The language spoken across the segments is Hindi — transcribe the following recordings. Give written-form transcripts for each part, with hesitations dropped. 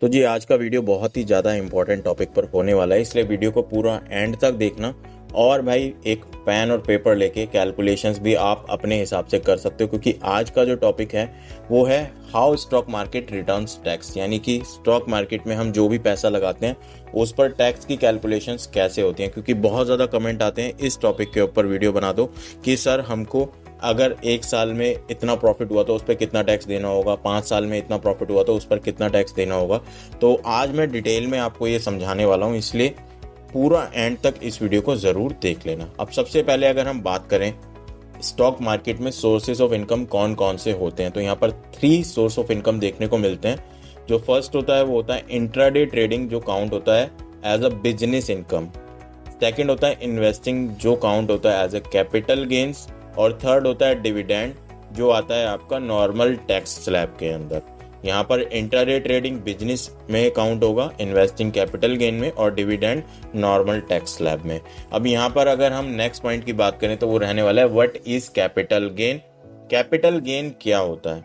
तो जी आज का वीडियो बहुत ही ज़्यादा इंपॉर्टेंट टॉपिक पर होने वाला है, इसलिए वीडियो को पूरा एंड तक देखना। और भाई एक पेन और पेपर लेके कैलकुलेशंस भी आप अपने हिसाब से कर सकते हो, क्योंकि आज का जो टॉपिक है वो है how stock market returns tax, यानी कि स्टॉक मार्केट में हम जो भी पैसा लगाते हैं उस पर टैक्स की कैलकुलेशंस कैसे होती हैं। क्योंकि बहुत ज़्यादा कमेंट आते हैं इस टॉपिक के ऊपर वीडियो बना दो कि सर हमको अगर एक साल में इतना प्रॉफिट हुआ तो उस पर कितना टैक्स देना होगा, 5 साल में इतना प्रॉफिट हुआ तो उस पर कितना टैक्स देना होगा। तो आज मैं डिटेल में आपको ये समझाने वाला हूँ, इसलिए पूरा एंड तक इस वीडियो को ज़रूर देख लेना। अब सबसे पहले अगर हम बात करें स्टॉक मार्केट में सोर्सेज ऑफ इनकम कौन कौन से होते हैं, तो यहाँ पर 3 सोर्स ऑफ इनकम देखने को मिलते हैं। जो फर्स्ट होता है वो होता है इंट्राडे ट्रेडिंग, जो काउंट होता है as a business income. Second होता है इन्वेस्टिंग, जो काउंट होता है एज अ कैपिटल गेन्स। और थर्ड होता है डिविडेंड, जो आता है आपका नॉर्मल टैक्स स्लैब के अंदर। यहाँ पर इंट्राडे ट्रेडिंग बिजनेस में काउंट होगा, इन्वेस्टिंग कैपिटल गेन में, और डिविडेंड नॉर्मल टैक्स स्लैब में। अब यहाँ पर अगर हम नेक्स्ट पॉइंट की बात करें तो वो रहने वाला है what is capital gain. Capital gain क्या होता है?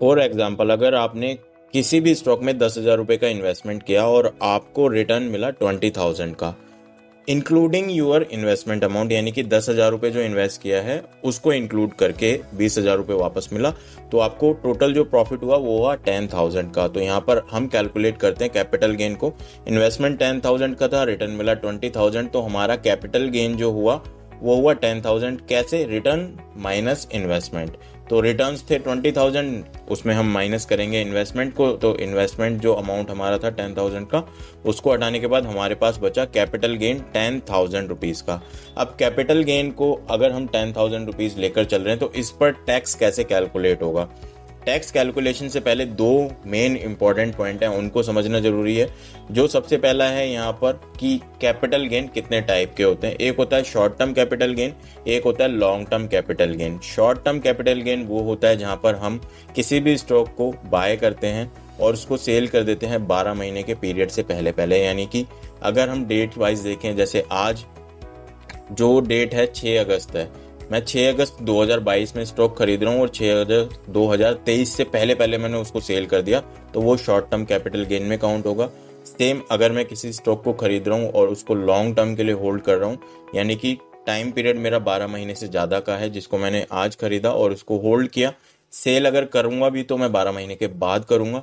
फॉर एग्जाम्पल अगर आपने किसी भी स्टॉक में 10,000 रुपये का इन्वेस्टमेंट किया और आपको रिटर्न मिला 20,000 का, इंक्लूडिंग यूअर इन्वेस्टमेंट अमाउंट, यानी कि 10,000 रुपये जो इन्वेस्ट किया है उसको इंक्लूड करके 20,000 रुपये वापस मिला, तो आपको टोटल जो प्रॉफिट हुआ वो हुआ 10,000 का। तो यहाँ पर हम कैलकुलेट करते हैं कैपिटल गेन को। इन्वेस्टमेंट 10,000 का था, रिटर्न मिला 20,000, तो हमारा कैपिटल गेन जो हुआ वो हुआ 10,000। कैसे? Return minus investment. तो रिटर्न्स थे 20,000, उसमें हम माइनस करेंगे इन्वेस्टमेंट को, तो इन्वेस्टमेंट जो अमाउंट हमारा था 10,000 का उसको हटाने के बाद हमारे पास बचा कैपिटल गेन 10,000 रुपीज़ का। अब कैपिटल गेन को अगर हम 10,000 रुपीज़ लेकर चल रहे हैं तो इस पर टैक्स कैसे कैलकुलेट होगा? टैक्स कैलकुलेशन से पहले 2 मेन इंपॉर्टेंट पॉइंट हैं, उनको समझना ज़रूरी है। जो सबसे पहला है यहाँ पर कि कैपिटल गेन कितने टाइप के होते हैं। एक होता है शॉर्ट टर्म कैपिटल गेन, एक होता है long term capital gain. Short term capital gain वो होता है जहाँ पर हम किसी भी स्टॉक को बाय करते हैं और उसको सेल कर देते हैं 12 महीने के पीरियड से पहले, यानी कि अगर हम डेट वाइज देखें, जैसे आज जो डेट है 6 अगस्त है, मैं 6 अगस्त 2022 में स्टॉक खरीद रहा हूँ और 6 अगस्त 2023 से पहले मैंने उसको सेल कर दिया, तो वो शॉर्ट टर्म कैपिटल गेन में काउंट होगा। सेम अगर मैं किसी स्टॉक को खरीद रहा हूँ और उसको लॉन्ग टर्म के लिए होल्ड कर रहा हूँ, यानी कि टाइम पीरियड मेरा 12 महीने से ज़्यादा का है, जिसको मैंने आज खरीदा और उसको होल्ड किया, सेल अगर करूँगा भी तो मैं 12 महीने के बाद करूँगा,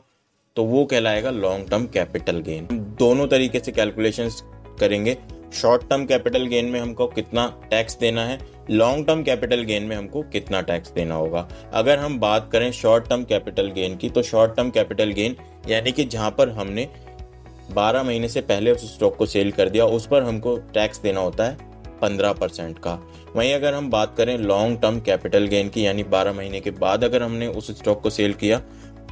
तो वो कहलाएगा लॉन्ग टर्म कैपिटल गेन। दोनों तरीके से कैलकुलेशंस करेंगे। शॉर्ट टर्म कैपिटल गेन में हमको कितना टैक्स देना है, लॉन्ग टर्म कैपिटल गेन में हमको कितना टैक्स देना होगा। अगर हम बात करें शॉर्ट टर्म कैपिटल गेन की, तो शॉर्ट टर्म कैपिटल गेन यानी कि जहाँ पर हमने 12 महीने से पहले उस स्टॉक को सेल कर दिया, उस पर हमको टैक्स देना होता है 15% का। वहीं अगर हम बात करें लॉन्ग टर्म कैपिटल गेन की, यानी 12 महीने के बाद अगर हमने उस स्टॉक को सेल किया,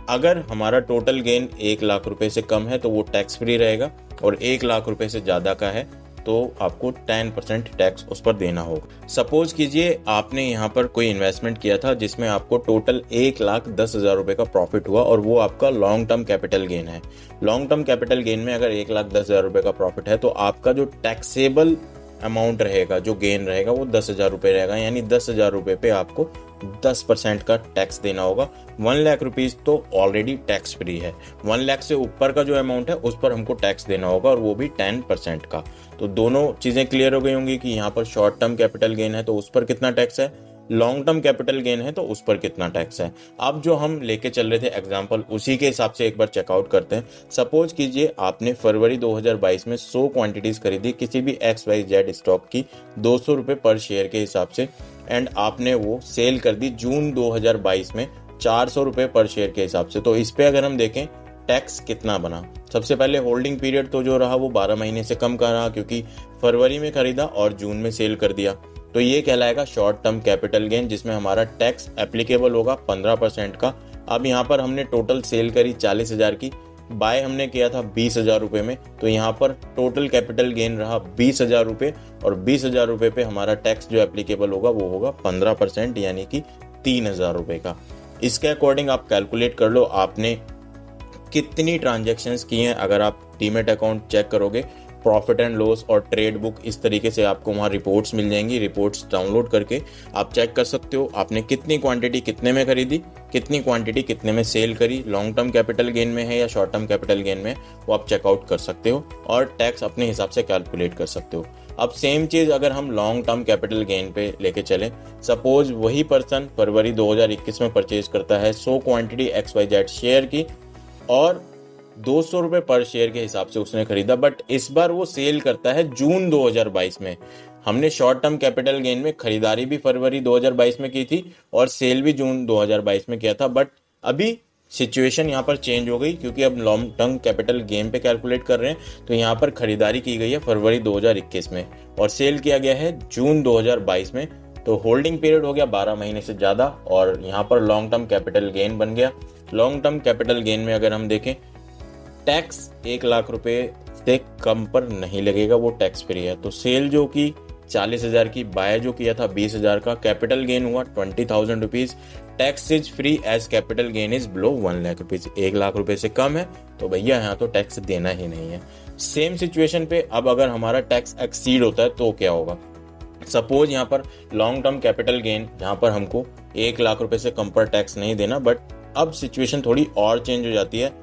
अगर हमारा टोटल गेन 1 लाख रुपये से कम है तो वो टैक्स फ्री रहेगा, और 1 लाख रुपये से ज़्यादा का है तो आपको 10% टैक्स उस पर देना होगा। सपोज कीजिए आपने यहाँ पर कोई इन्वेस्टमेंट किया था जिसमें आपको टोटल 1,10,000 रुपये का प्रॉफिट हुआ, और वो आपका लॉन्ग टर्म कैपिटल गेन है। लॉन्ग टर्म कैपिटल गेन में अगर 1,10,000 रुपये का प्रॉफिट है तो आपका जो टैक्सेबल अमाउंट रहेगा, जो गेन रहेगा, वो 10,000 रुपये रहेगा, यानी 10,000 रुपये पे आपको 10% का टैक्स देना होगा। 1 लाख रुपीज़ तो ऑलरेडी टैक्स फ्री है। 1 लाख से ऊपर का जो अमाउंट है उस पर हमको टैक्स देना होगा, और वो भी 10% का। तो दोनों चीज़ें क्लियर हो गई होंगी कि यहाँ पर शॉर्ट टर्म कैपिटल गेन है तो उस पर कितना टैक्स है, लॉन्ग टर्म कैपिटल गेन है तो उस पर कितना टैक्स है। अब जो हम लेके चल रहे थे एग्जाम्पल, उसी के हिसाब से एक बार चेकआउट करते हैं। सपोज कीजिए आपने फरवरी 2022 में 100 क्वांटिटीज खरीदी किसी भी XYZ स्टॉक की 200 रुपये पर शेयर के हिसाब से, एंड आपने वो सेल कर दी जून 2022 में 400 रुपये पर शेयर के हिसाब से। तो इस पर अगर हम देखें टैक्स कितना बना, सबसे पहले होल्डिंग पीरियड तो जो रहा वो 12 महीने से कम का रहा, क्योंकि फरवरी में खरीदा और जून में सेल कर दिया, तो ये कहलाएगा शॉर्ट टर्म कैपिटल गेन, जिसमें हमारा टैक्स एप्लीकेबल होगा 15% का। अब यहाँ पर हमने टोटल सेल करी 40,000 की, बाय हमने किया था 20,000 रुपये में, तो यहाँ पर टोटल कैपिटल गेन रहा 20,000 रुपये, और 20,000 रुपये पे हमारा टैक्स जो एप्लीकेबल होगा वो होगा 15%, यानी कि 3,000 रुपये का। इसके अकॉर्डिंग आप कैलकुलेट कर लो आपने कितनी ट्रांजेक्शन्स की हैं। अगर आप डीमेट अकाउंट चेक करोगे प्रॉफिट एंड लॉस और ट्रेड बुक, इस तरीके से आपको वहाँ रिपोर्ट्स मिल जाएंगी। रिपोर्ट्स डाउनलोड करके आप चेक कर सकते हो आपने कितनी क्वांटिटी कितने में खरीदी, कितनी क्वांटिटी कितने में सेल करी, लॉन्ग टर्म कैपिटल गेन में है या शॉर्ट टर्म कैपिटल गेन में, वो आप चेकआउट कर सकते हो और टैक्स अपने हिसाब से कैलकुलेट कर सकते हो। अब सेम चीज़ अगर हम लॉन्ग टर्म कैपिटल गेन पे लेके चलें, सपोज वही पर्सन फरवरी 2021 में परचेज करता है 100 क्वांटिटी XYZ शेयर की और 200 रुपये पर शेयर के हिसाब से उसने खरीदा, बट इस बार वो सेल करता है जून 2022 में। हमने शॉर्ट टर्म कैपिटल गेन में खरीदारी भी फरवरी 2022 में की थी और सेल भी जून 2022 में किया था, बट अभी सिचुएशन यहाँ पर चेंज हो गई क्योंकि अब लॉन्ग टर्म कैपिटल गेन पे कैलकुलेट कर रहे हैं, तो यहाँ पर खरीदारी की गई है फरवरी 2021 में और सेल किया गया है जून 2022 में, तो होल्डिंग पीरियड हो गया 12 महीने से ज़्यादा और यहाँ पर लॉन्ग टर्म कैपिटल गेन बन गया। लॉन्ग टर्म कैपिटल गेन में अगर हम देखें, टैक्स 1,00,000 रुपये से कम पर नहीं लगेगा, वो टैक्स फ्री है। तो सेल जो कि 40,000 की, बाय जो किया था 20,000 का, कैपिटल गेन हुआ 20,000 rupees, tax is free as capital gain is below 1,00,000 rupees. 1,00,000 रुपये से कम है तो भैया यहाँ तो टैक्स देना ही नहीं है। सेम सिचुएशन पे अब अगर हमारा टैक्स एक्सीड होता है तो क्या होगा? सपोज यहाँ पर लॉन्ग टर्म कैपिटल गेन, यहाँ पर हमको 1,00,000 रुपये से कम पर टैक्स नहीं देना, बट अब सिचुएशन थोड़ी और चेंज हो जाती है।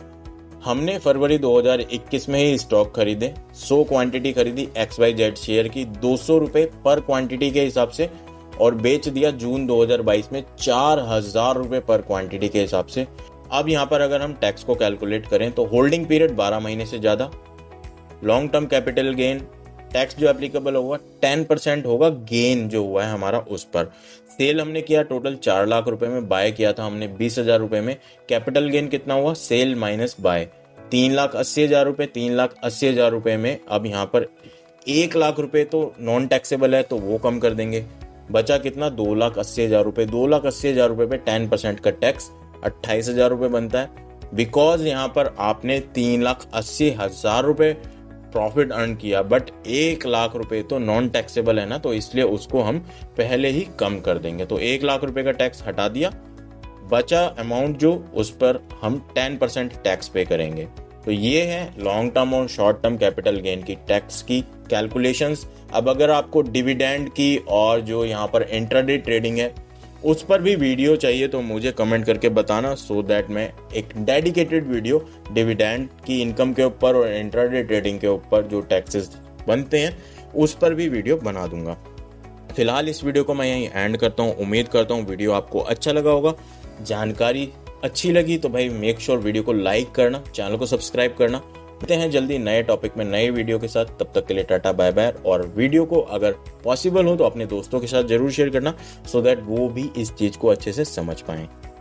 हमने फरवरी 2021 में ही स्टॉक खरीदे, 100 क्वांटिटी खरीदी XYZ शेयर की 200 रुपये पर क्वांटिटी के हिसाब से और बेच दिया जून 2022 में 4,000 रुपये पर क्वांटिटी के हिसाब से। अब यहाँ पर अगर हम टैक्स को कैलकुलेट करें तो होल्डिंग पीरियड 12 महीने से ज़्यादा, long term capital gain, tax जो एप्लीकेबल होगा 10% होगा गेन जो हुआ है हमारा उस पर। सेल हमने किया टोटल 4,00,000 रुपये में, बाय किया था हमने 20,000 रुपये में, कैपिटल गेन कितना हुआ सेल माइनस बाय 3,80,000 रुपये। 3,80,000 रुपये में अब यहाँ पर 1,00,000 रुपये तो नॉन टैक्सेबल है तो वो कम कर देंगे, बचा कितना 2,80,000 रुपये। 2,80,000 रुपये पे 10% का टैक्स 28,000 रुपये बनता है। बिकॉज यहाँ पर आपने 3,80,000 रुपये प्रॉफिट अर्न किया बट 1,00,000 रुपये तो नॉन टैक्सेबल है ना, तो इसलिए उसको हम पहले ही कम कर देंगे। तो 1,00,000 रुपये का टैक्स हटा दिया, बचा अमाउंट जो उस पर हम 10% टैक्स पे करेंगे। तो ये है लॉन्ग टर्म और शॉर्ट टर्म कैपिटल गेन की टैक्स की कैलकुलेशंस। अब अगर आपको डिविडेंड की और जो यहाँ पर इंट्राडे ट्रेडिंग है उस पर भी वीडियो चाहिए तो मुझे कमेंट करके बताना, सो दैट मैं एक डेडिकेटेड वीडियो डिविडेंड की इनकम के ऊपर और इंट्राडे ट्रेडिंग के ऊपर जो टैक्सेस बनते हैं उस पर भी वीडियो बना दूंगा। फिलहाल इस वीडियो को मैं यहीं एंड करता हूँ। उम्मीद करता हूँ वीडियो आपको अच्छा लगा होगा। जानकारी अच्छी लगी तो भाई मेक श्योर वीडियो को लाइक करना, चैनल को सब्सक्राइब करना। मिलते हैं जल्दी नए टॉपिक में नए वीडियो के साथ, तब तक के लिए टाटा बाय बाय। और वीडियो को अगर पॉसिबल हो तो अपने दोस्तों के साथ जरूर शेयर करना, सो दैट वो भी इस चीज़ को अच्छे से समझ पाएं।